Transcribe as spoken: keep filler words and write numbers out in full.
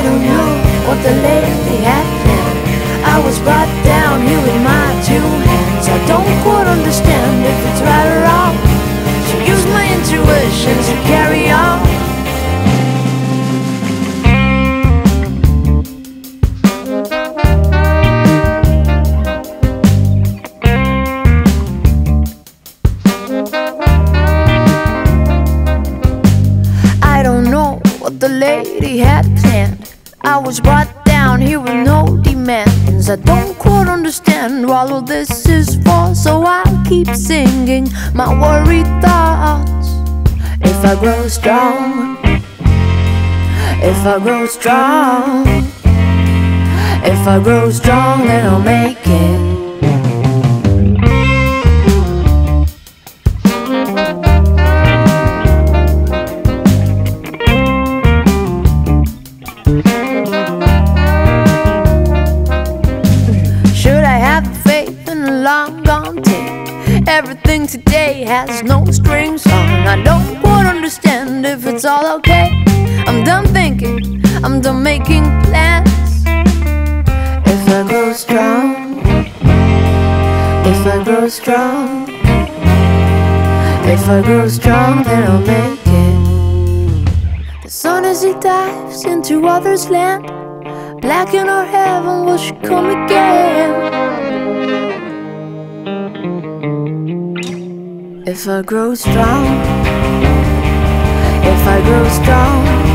I don't know what the lady had planned. I was brought down here with my two hands. I don't quite understand if it's right or wrong. So use my intuition to carry on. The lady had planned. I was brought down here with no demands. I don't quite understand what all this is for, so I'll keep singing my worried thoughts. If I grow strong, if I grow strong, if I grow strong, then I'll make it. Long gone day. Everything today has no strings on. I don't quite understand if it's all okay. I'm done thinking, I'm done making plans. If I grow strong, if I grow strong, if I grow strong, then I'll make it. The sun as it dives into others' land, black in our heaven, will she come again? If I grow strong, if I grow strong,